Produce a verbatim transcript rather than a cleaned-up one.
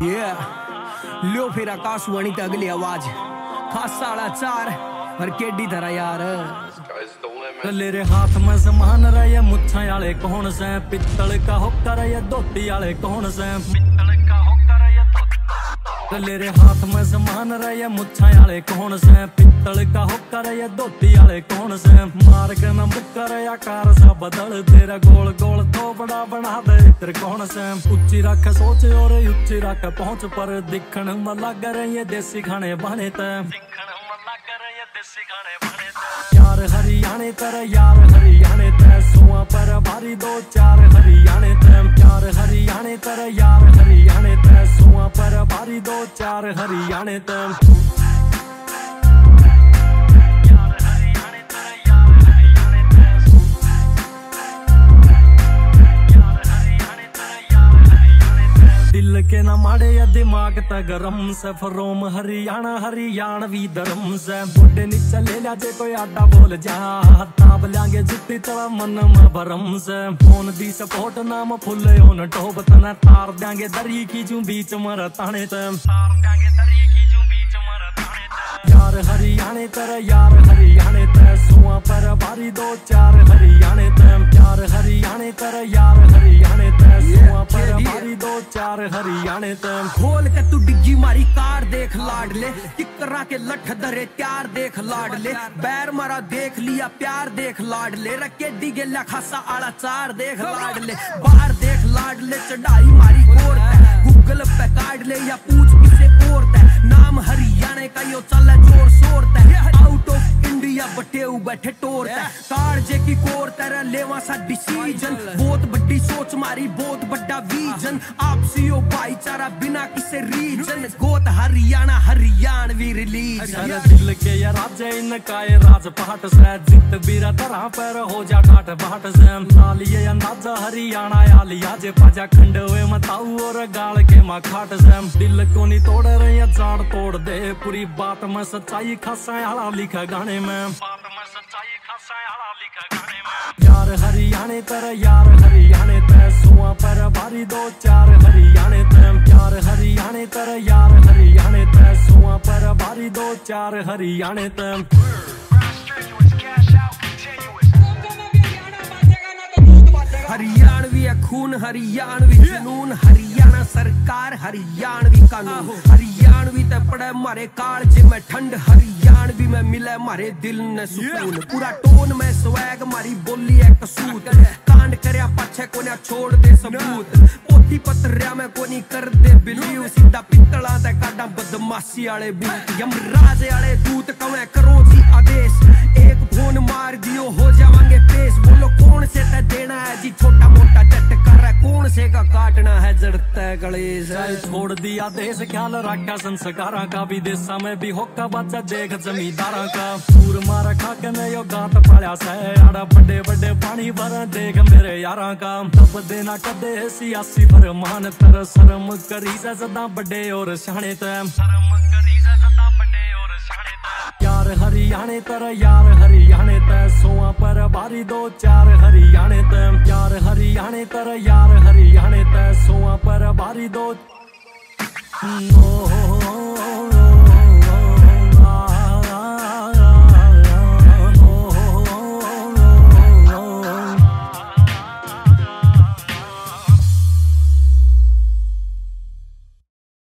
yeah. लो फिर आकाशवाणी तक अगली आवाज खासा आला चाहर और केडी धरा यार कले रे हाथ में समान रहे मुछा आले कौन से पित्तल का होकर ये धोती आले कौन से पित्तल का होकर ये कले रे हाथ में समान रहे मुछा आले कौन से पित्तल का होकर ये धोती आले कौन से मार के न मुकर आकार सा बदल तेरा गोल गोल तो बड़ा बना दे तेरे कौन से उच्ची रख सोच और उच्ची रख पहुंच पर दिखण में लग रहे देसी खाने बने ते यार हरियाणे तेरे यार हरियाणे ते सुआ पर भारी दो चार हरियाणे ते यार हरियाणे तेरे यार हरियाणे ते सुआ पर भारी दो चार हरियाणे ते दिल के ना माड़े या दिमाग ता गरम से फरोम हरियाणा हरियाणवी धर्म से बुढ़े नीचे ले लिया जे कोई आटा बोल जा ताब लागे जितनी तवा मन में भरम से फोन दी सपोर्ट नाम फुल ओन टोप तना तार देंगे दरी की जू बीच मर ताने ते तार देंगे दरी की जू बीच मर ताने ते यार हरियाणे तेरे यार हरियाणे ते सुआ पर भारी दो चार हरियाणे ते यार हरियाणे तेरे यार हरियाणे ते सुआ पर भारी दो चार हरियाणे ते खोल के तू डिग्गी मारी कार देख लाडले किकरा के लठ धरे प्यार देख लाडले बैर मारा देख लिया प्यार देख लाडले रखे डिगे ला खासा आला चार देख लाडले बाहर देख लाडले चढ़ाई मारी गोर गूगल पे काट ले या पूछ किसे और ते नाम हरियाणे का यो चल जोर शोर ते आउट ऑफ इंडिया बटे उ बैठे टोर ते कार जे की कोर तेरा लेवा सा डिसीजन बहुत बड़ी सोच मारी बहुत बड़ा विजन आपसी ओ भाईचारा बिना किसे रीजन गोत हरियाणा हरियाणवी रिलीज अरे दिल के या राज्य इनका ये राजपाट से जित बीरा तरह पर हो जा काट बाट से नालिए या नाजा हरियाणा आलिया जे पाजा खंडवे मताऊ और गाल के मा खाट से दिल को नहीं तोड़ रहे या जाड़ तोड़ दे पूरी बात में सच्चाई खासा आला लिखा गाने में यार हरियाणे तेरे यार हरियाणे ते सुआ पर भारी दो चार हरियाणे ते यार हरियाणे तेरे यार हरियाणे ते सुआ पर भारी दो चार हरियाणे ते हरियाणवी खून हरियाणवी जुनून हरियाणा सरकार हरियाणवी कानून हरियाणवी ते पड़े मारे कालजे में ठंड हरियाणवी में मिले मारे दिल ने सुकून पूरा टोन में स्वैग मारी बोली है कसूत कांड करया पाछे कोने छोड़ दे सबूत पोथी पत्रिया में कोनी कर दे बिलीव सीधा पित्तला ते काडा बदमाशी आले बूत यमराज आले दूत कवे करो जी आदेश एक फोन मार दियो हो जावांगे पेश बोलो कौन से ते देना है जी छोटा मोटा टटकारा कौन से का काटना है जड़ता गले छोड़ दिया देश ख्याल रखा संस्कारा का विदेशा में भी होका बच्चा देख जमींदारा का सूर मारा खा के यो गात पाया से आड़ा बड़े बड़े पानी भरा देख मेरे यारा का तब देना कदे सियासी पर मान तर शर्म करी से सदा बड़े और शाणे ते शर्म करी से सदा बड़े और शाणे ते यार हरियाणे तेरे यार हरियाणे ते सुआ पर भारी दो चार हरियाणे ते यार हरियाणे तेरे यार हरियाणे ते सुआ पर भारी दो नो